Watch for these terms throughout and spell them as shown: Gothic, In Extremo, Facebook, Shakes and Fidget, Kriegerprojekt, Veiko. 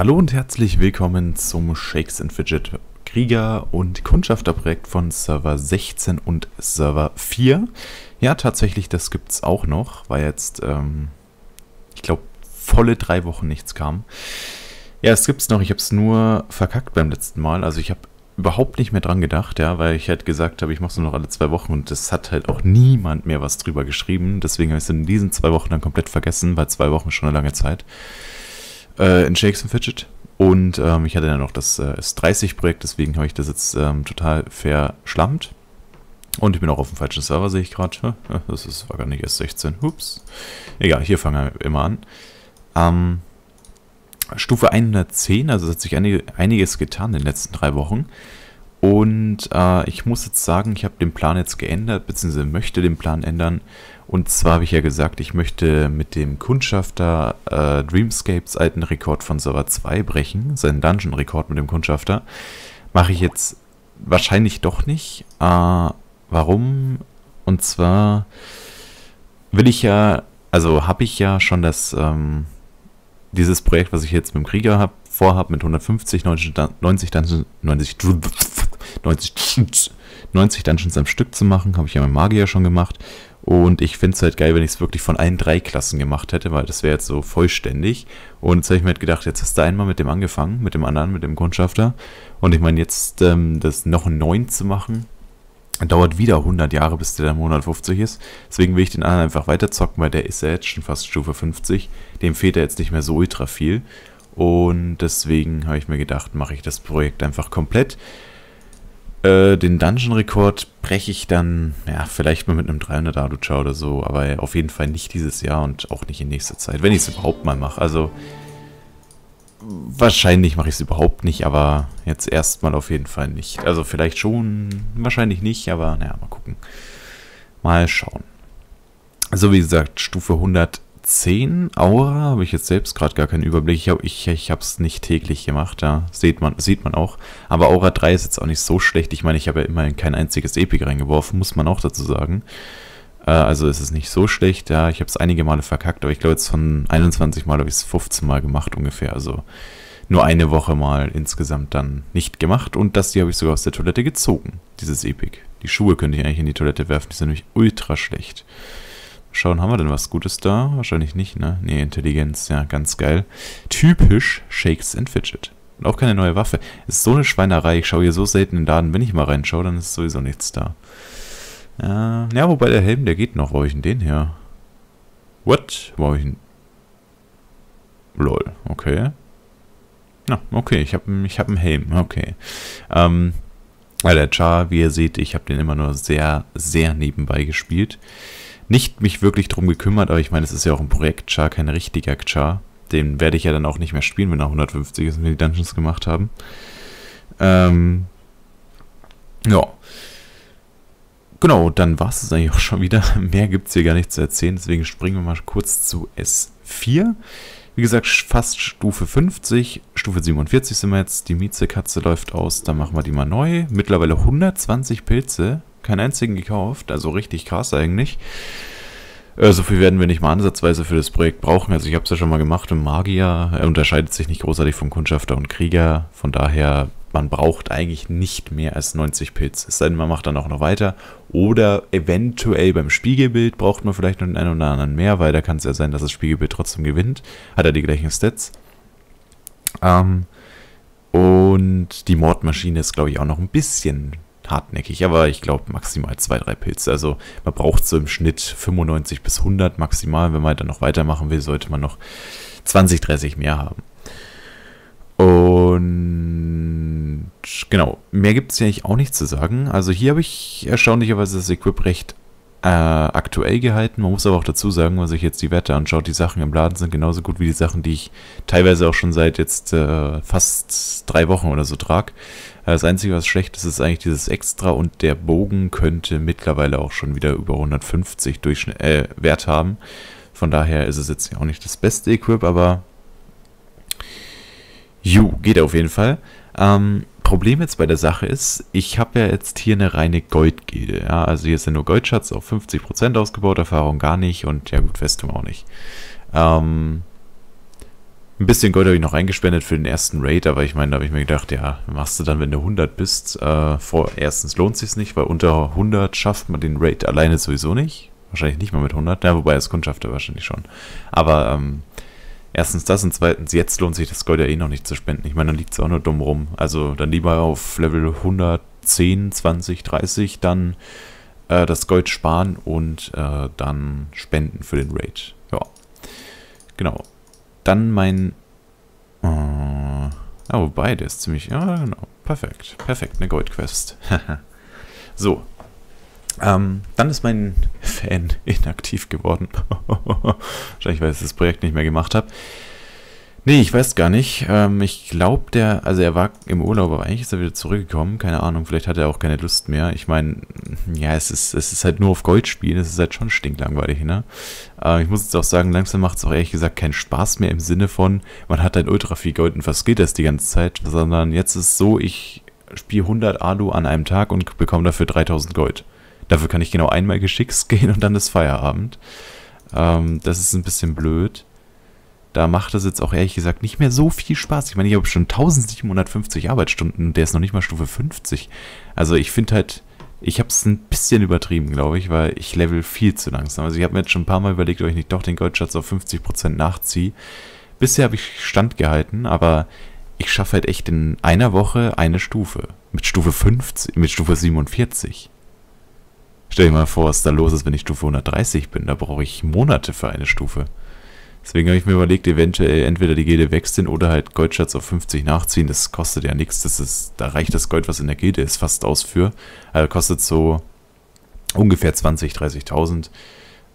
Hallo und herzlich willkommen zum Shakes and Fidget Krieger- und Kundschafterprojekt von Server 16 und Server 4. Ja, tatsächlich, das gibt es auch noch, weil jetzt, ich glaube, volle 3 Wochen nichts kam. Ja, es gibt es noch, ich habe es nur verkackt beim letzten Mal, also ich habe überhaupt nicht mehr dran gedacht, ja, weil ich halt gesagt habe, ich mache es nur noch alle 2 Wochen und das hat halt auch niemand mehr was drüber geschrieben, deswegen habe ich es in diesen 2 Wochen dann komplett vergessen, weil 2 Wochen ist schon eine lange Zeit. In Shakes and Fidget. Und ich hatte dann noch das S30-Projekt, deswegen habe ich das jetzt total verschlammt. Und ich bin auch auf dem falschen Server, sehe ich gerade. Das war gar nicht S16. Ups. Egal, hier fangen wir immer an. Stufe 110, also es hat sich einiges getan in den letzten 3 Wochen. Und ich muss jetzt sagen, ich habe den Plan jetzt geändert, beziehungsweise möchte den Plan ändern. Und zwar habe ich ja gesagt, ich möchte mit dem Kundschafter Dreamscapes alten Rekord von Server 2 brechen. Seinen Dungeon-Rekord mit dem Kundschafter. Mache ich jetzt wahrscheinlich doch nicht. Warum? Und zwar will ich ja, also habe ich ja schon das, dieses Projekt, was ich jetzt mit dem Krieger vorhabe, mit 90 Dungeons am Stück zu machen, habe ich ja mit Magier schon gemacht. Und ich finde es halt geil, wenn ich es wirklich von allen 3 Klassen gemacht hätte, weil das wäre jetzt so vollständig. Und jetzt habe ich mir halt gedacht, jetzt hast du einmal mit dem angefangen, mit dem anderen, mit dem Kundschafter. Und ich meine, jetzt das noch ein 9 zu machen, dauert wieder 100 Jahre, bis der dann 150 ist. Deswegen will ich den anderen einfach weiterzocken, weil der ist ja jetzt schon fast Stufe 50. Dem fehlt ja jetzt nicht mehr so ultra viel. Und deswegen habe ich mir gedacht, mache ich das Projekt einfach komplett. Den Dungeon-Rekord breche ich dann, ja, vielleicht mal mit einem 300er Alucha oder so, aber auf jeden Fall nicht dieses Jahr und auch nicht in nächster Zeit, wenn ich es überhaupt mal mache. Also, wahrscheinlich mache ich es überhaupt nicht, aber jetzt erstmal auf jeden Fall nicht. Also, vielleicht schon, wahrscheinlich nicht, aber naja, mal gucken. Mal schauen. Also, wie gesagt, Stufe 110 Aura habe ich jetzt selbst gerade gar keinen Überblick. Ich habe es nicht täglich gemacht, ja. Sieht man auch. Aber Aura 3 ist jetzt auch nicht so schlecht. Ich meine, ich habe ja immerhin kein einziges Epic reingeworfen, muss man auch dazu sagen. Also ist es nicht so schlecht, ja. Ich habe es einige Male verkackt, aber ich glaube jetzt von 21 Mal habe ich es 15 Mal gemacht ungefähr. Also nur eine Woche mal insgesamt dann nicht gemacht. Und das hier habe ich sogar aus der Toilette gezogen, dieses Epic. Die Schuhe könnte ich eigentlich in die Toilette werfen, die sind nämlich ultra schlecht. Schauen, haben wir denn was Gutes da? Wahrscheinlich nicht, ne? Ne, Intelligenz, ja, ganz geil. Typisch Shakes and Fidget. Und auch keine neue Waffe. Ist so eine Schweinerei. Ich schaue hier so selten in den Laden. Wenn ich mal reinschaue, dann ist sowieso nichts da. Ja, wobei der Helm, der geht noch. Wo habe ich denn den her? What? Wo habe ich denn? Lol, okay. Na, okay, ich hab einen Helm, okay. Der Char, wie ihr seht, ich habe den immer nur sehr, sehr nebenbei gespielt. Nicht mich wirklich drum gekümmert, aber ich meine, es ist ja auch ein Projekt-Char, kein richtiger Char. Den werde ich ja dann auch nicht mehr spielen, wenn er 150 ist und wir die Dungeons gemacht haben. Ja. Genau, dann war es das eigentlich auch schon wieder. Mehr gibt es hier gar nicht zu erzählen, deswegen springen wir mal kurz zu S4. Wie gesagt, fast Stufe 50, Stufe 47 sind wir jetzt. Die Mieze-Katze läuft aus, dann machen wir die mal neu. Mittlerweile 120 Pilze. Keinen einzigen gekauft, also richtig krass eigentlich. So viel werden wir nicht mal ansatzweise für das Projekt brauchen. Also ich habe es ja schon mal gemacht und Magier unterscheidet sich nicht großartig vom Kundschafter und Krieger. Von daher, man braucht eigentlich nicht mehr als 90 Pilze. Es sei denn, man macht dann auch noch weiter. Oder eventuell beim Spiegelbild braucht man vielleicht noch den einen oder anderen mehr, weil da kann es ja sein, dass das Spiegelbild trotzdem gewinnt. Hat er die gleichen Stats. Und die Mordmaschine ist, glaube ich, auch noch ein bisschen hartnäckig, aber ich glaube maximal 2-3 Pilze. Also man braucht so im Schnitt 95 bis 100 maximal. Wenn man dann noch weitermachen will, sollte man noch 20-30 mehr haben. Und genau, mehr gibt es ja eigentlich auch nicht zu sagen. Also hier habe ich erstaunlicherweise das Equip recht aktuell gehalten. Man muss aber auch dazu sagen, wenn man sich jetzt die Werte anschaut, die Sachen im Laden sind genauso gut wie die Sachen, die ich teilweise auch schon seit jetzt fast 3 Wochen oder so trage. Das Einzige, was schlecht ist, ist eigentlich dieses Extra und der Bogen könnte mittlerweile auch schon wieder über 150 Wert haben. Von daher ist es jetzt auch nicht das beste Equip, aber geht auf jeden Fall. Problem jetzt bei der Sache ist, ich habe ja jetzt hier eine reine Goldgilde. Ja? Also hier ist ja nur Goldschatz auf 50% ausgebaut, Erfahrung gar nicht und ja gut, Festung auch nicht. Ein bisschen Gold habe ich noch eingespendet für den ersten Raid, aber ich meine, da habe ich mir gedacht, ja, machst du dann, wenn du 100 bist. Erstens lohnt es sich nicht, weil unter 100 schafft man den Raid alleine sowieso nicht. Wahrscheinlich nicht mal mit 100, ja, wobei das Kundschaft ja wahrscheinlich schon. Aber erstens das und zweitens, jetzt lohnt sich das Gold ja eh noch nicht zu spenden. Ich meine, dann liegt es auch nur dumm rum. Also dann lieber auf Level 110, 20, 30 dann das Gold sparen und dann spenden für den Raid. Ja, genau. Dann mein... wobei, der ist ziemlich... Ja, genau. Perfekt. Perfekt, eine Goldquest. So. Dann ist mein Fan inaktiv geworden. Wahrscheinlich, weil ich das Projekt nicht mehr gemacht habe. Nee, ich weiß gar nicht. Ich glaube, der... Also er war im Urlaub, aber eigentlich ist er wieder zurückgekommen. Keine Ahnung, vielleicht hat er auch keine Lust mehr. Ich meine, ja, es ist halt nur auf Gold spielen. Es ist halt schon stinklangweilig, ne? Ich muss jetzt auch sagen, langsam macht es auch ehrlich gesagt keinen Spaß mehr im Sinne von, man hat halt ultra viel Gold und verskillt das die ganze Zeit. Sondern jetzt ist es so, ich spiele 100 Alu an einem Tag und bekomme dafür 3000 Gold. Dafür kann ich genau einmal geschickt gehen und dann ist Feierabend. Das ist ein bisschen blöd. Da macht es jetzt auch ehrlich gesagt nicht mehr so viel Spaß. Ich meine, ich habe schon 1750 Arbeitsstunden, der ist noch nicht mal Stufe 50. Also ich finde halt, ich habe es ein bisschen übertrieben, glaube ich, weil ich level viel zu langsam. Also ich habe mir jetzt schon ein paar Mal überlegt, ob ich nicht doch den Goldschatz auf 50% nachziehe. Bisher habe ich standgehalten, aber ich schaffe halt echt in einer Woche eine Stufe. Mit Stufe 50, mit Stufe 47. Stell dir mal vor, was da los ist, wenn ich Stufe 130 bin. Da brauche ich Monate für eine Stufe. Deswegen habe ich mir überlegt, eventuell entweder die Gilde wechseln oder halt Goldschatz auf 50 nachziehen. Das kostet ja nichts. Da reicht das Gold, was in der Gilde ist, fast aus für. Also kostet so ungefähr 20.000,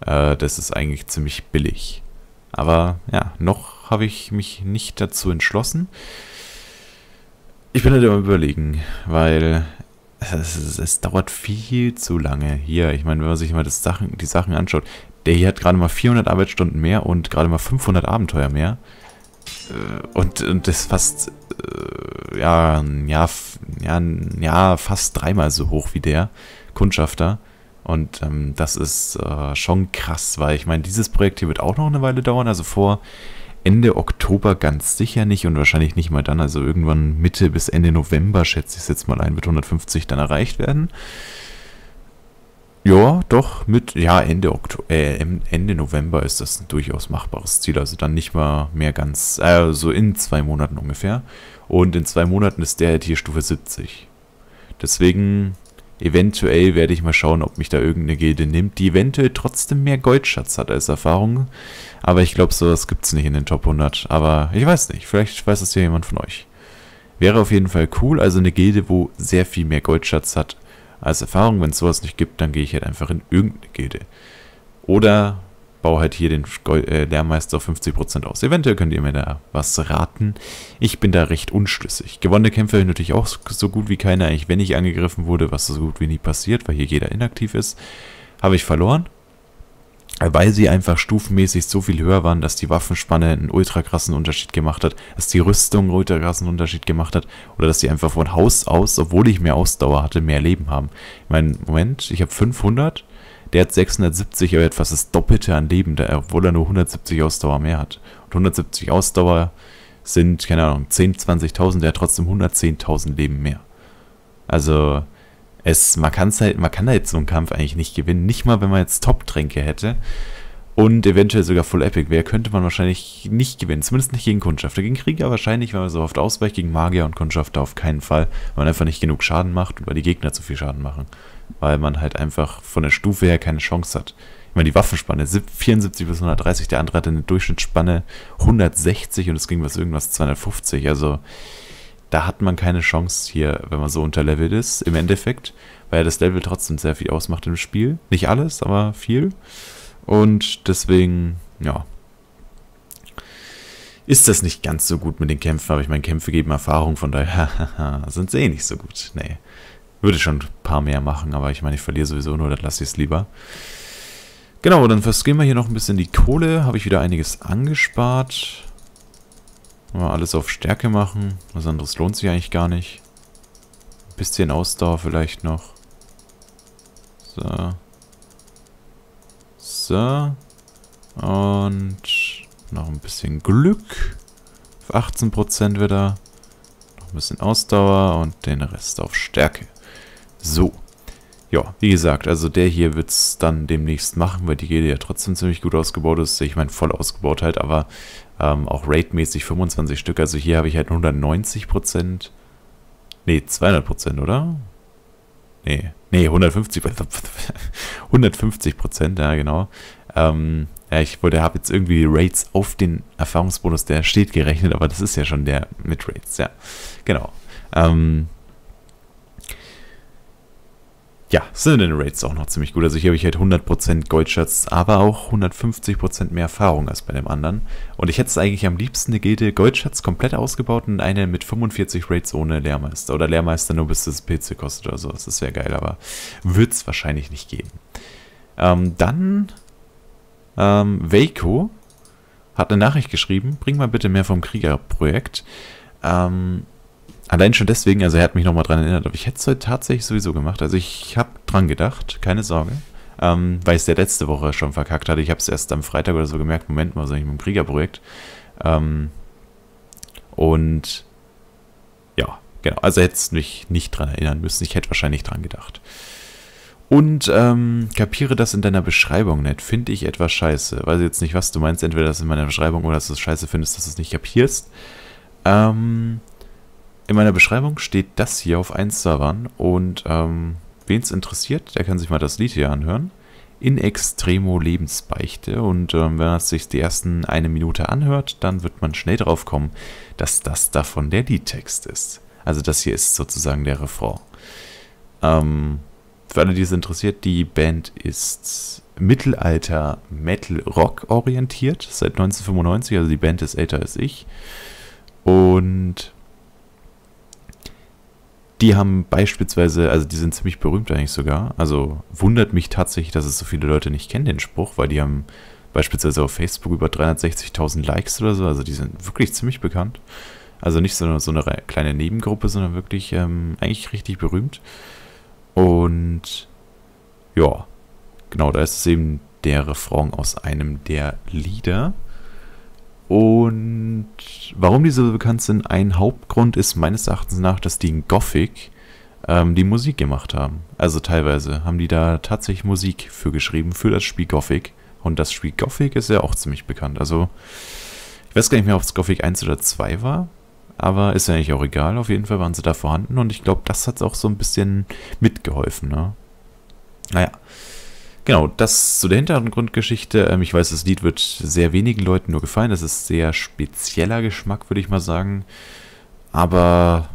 30.000. Das ist eigentlich ziemlich billig. Aber ja, noch habe ich mich nicht dazu entschlossen. Ich bin halt immer überlegen, weil es dauert viel zu lange hier. Ich meine, wenn man sich mal die Sachen anschaut... Der hier hat gerade mal 400 Arbeitsstunden mehr und gerade mal 500 Abenteuer mehr. Und das ist fast, fast dreimal so hoch wie der Kundschafter. Und das ist schon krass, weil ich meine, dieses Projekt hier wird auch noch eine Weile dauern. Also vor Ende Oktober ganz sicher nicht und wahrscheinlich nicht mal dann. Also irgendwann Mitte bis Ende November, schätze ich es jetzt mal ein, wird 150 dann erreicht werden. Ja, doch, Ende November ist das ein durchaus machbares Ziel, also dann nicht mal mehr ganz, so in 2 Monaten ungefähr. Und in 2 Monaten ist der hier Stufe 70. Deswegen, eventuell werde ich mal schauen, ob mich da irgendeine Gilde nimmt, die eventuell trotzdem mehr Goldschatz hat als Erfahrung. Aber ich glaube, sowas gibt es nicht in den Top 100, aber ich weiß nicht, vielleicht weiß es ja jemand von euch. Wäre auf jeden Fall cool, also eine Gilde, wo sehr viel mehr Goldschatz hat. Als Erfahrung, wenn es sowas nicht gibt, dann gehe ich halt einfach in irgendeine Gilde. Oder baue halt hier den Lehrmeister auf 50% aus. Eventuell könnt ihr mir da was raten. Ich bin da recht unschlüssig. Gewonnene Kämpfe habe ich natürlich auch so gut wie keiner. Eigentlich, wenn ich angegriffen wurde, was so gut wie nie passiert, weil hier jeder inaktiv ist, habe ich verloren. Weil sie einfach stufenmäßig so viel höher waren, dass die Waffenspanne einen ultra krassen Unterschied gemacht hat, dass die Rüstung einen ultra krassen Unterschied gemacht hat oder dass die einfach von Haus aus, obwohl ich mehr Ausdauer hatte, mehr Leben haben. Ich meine, Moment, ich habe 500, der hat 670, aber etwas das Doppelte an Leben, obwohl er nur 170 Ausdauer mehr hat. Und 170 Ausdauer sind, keine Ahnung, 10.000, 20.000, der hat trotzdem 110.000 Leben mehr. Also... Man kann halt so einen Kampf eigentlich nicht gewinnen. Nicht mal, wenn man jetzt Top-Tränke hätte und eventuell sogar Full Epic wäre, könnte man wahrscheinlich nicht gewinnen. Zumindest nicht gegen Kundschafter. Gegen Krieger wahrscheinlich, weil man so oft ausweicht. Gegen Magier und Kundschafter auf keinen Fall, weil man einfach nicht genug Schaden macht und weil die Gegner zu viel Schaden machen. Weil man halt einfach von der Stufe her keine Chance hat. Ich meine, die Waffenspanne 74 bis 130, der andere hatte eine Durchschnittsspanne 160 und es ging was irgendwas 250. Also... Da hat man keine Chance hier, wenn man so unterlevelt ist, im Endeffekt, weil das Level trotzdem sehr viel ausmacht im Spiel. Nicht alles, aber viel. Und deswegen, ja, ist das nicht ganz so gut mit den Kämpfen, aber ich meine, Kämpfe geben Erfahrung, von daher sind sie eh nicht so gut. Nee, würde schon ein paar mehr machen, aber ich meine, ich verliere sowieso nur, dann lasse ich es lieber. Genau, dann verskillen wir hier noch ein bisschen die Kohle, habe ich wieder einiges angespart. Mal alles auf Stärke machen. Was anderes lohnt sich eigentlich gar nicht. Ein bisschen Ausdauer vielleicht noch. So. So. Und noch ein bisschen Glück. Auf 18% wieder. Noch ein bisschen Ausdauer und den Rest auf Stärke. So. Ja, wie gesagt, also der hier wird es dann demnächst machen, weil die Gilde ja trotzdem ziemlich gut ausgebaut ist. Ich meine, voll ausgebaut halt, aber auch raidmäßig 25 Stück. Also hier habe ich halt 190%. Ne, 200%, oder? Nee, 150%, ja genau. Ja, ich habe jetzt irgendwie Raids auf den Erfahrungsbonus, der steht, gerechnet, aber das ist ja schon der mit Raids, ja. Genau. Ja, sind in den Raids auch noch ziemlich gut. Also hier habe ich halt 100% Goldschatz, aber auch 150% mehr Erfahrung als bei dem anderen. Und ich hätte es eigentlich am liebsten eine Gilde Goldschatz komplett ausgebaut und eine mit 45 Raids ohne Lehrmeister. Oder Lehrmeister nur bis das PC kostet oder so. Das ist ja geil, aber wird es wahrscheinlich nicht geben. Dann Veiko hat eine Nachricht geschrieben, bring mal bitte mehr vom Kriegerprojekt. Allein schon deswegen, also er hat mich nochmal dran erinnert, aber ich hätte es heute tatsächlich sowieso gemacht. Also ich habe dran gedacht, keine Sorge, weil ich es der letzte Woche schon verkackt hatte. Ich habe es erst am Freitag oder so gemerkt, Moment mal, was soll ich mit dem Kriegerprojekt? Und ja, genau, also hätte es mich nicht dran erinnern müssen. Ich hätte wahrscheinlich dran gedacht. Und kapiere das in deiner Beschreibung nicht, finde ich etwas scheiße. Weiß jetzt nicht, was du meinst, entweder das in meiner Beschreibung oder dass du es scheiße findest, dass du es nicht kapierst. In meiner Beschreibung steht das hier auf 1 Servern und wen es interessiert, der kann sich mal das Lied hier anhören. In Extremo Lebensbeichte, und wenn man sich die ersten eine Minute anhört, dann wird man schnell drauf kommen, dass das davon der Liedtext ist. Also das hier ist sozusagen der Refrain. Für alle, die es interessiert, die Band ist Mittelalter-Metal-Rock orientiert, seit 1995, also die Band ist älter als ich. Und die haben beispielsweise, also die sind ziemlich berühmt eigentlich sogar, also wundert mich tatsächlich, dass es so viele Leute nicht kennen, den Spruch, weil die haben beispielsweise auf Facebook über 360.000 Likes oder so, also die sind wirklich ziemlich bekannt. Also nicht so eine kleine Nebengruppe, sondern wirklich eigentlich richtig berühmt. Und ja, genau, da ist es eben der Refrain aus einem der Lieder. Und warum die so bekannt sind, ein Hauptgrund ist meines Erachtens nach, dass die in Gothic die Musik gemacht haben. Also teilweise haben die da tatsächlich Musik für geschrieben, für das Spiel Gothic. Und das Spiel Gothic ist ja auch ziemlich bekannt. Also ich weiß gar nicht mehr, ob es Gothic 1 oder 2 war, aber ist ja eigentlich auch egal. Auf jeden Fall waren sie da vorhanden und ich glaube, das hat es auch so ein bisschen mitgeholfen, ne? Naja. Genau, das zu der Hintergrundgeschichte. Ich weiß, das Lied wird sehr wenigen Leuten nur gefallen. Das ist sehr spezieller Geschmack, würde ich mal sagen. Aber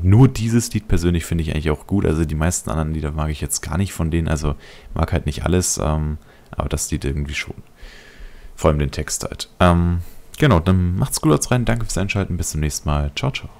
nur dieses Lied persönlich finde ich eigentlich auch gut. Also die meisten anderen Lieder mag ich jetzt gar nicht von denen. Also mag halt nicht alles, aber das Lied irgendwie schon. Vor allem den Text halt. Genau, dann macht's gut, haut's rein. Danke fürs Einschalten. Bis zum nächsten Mal. Ciao, ciao.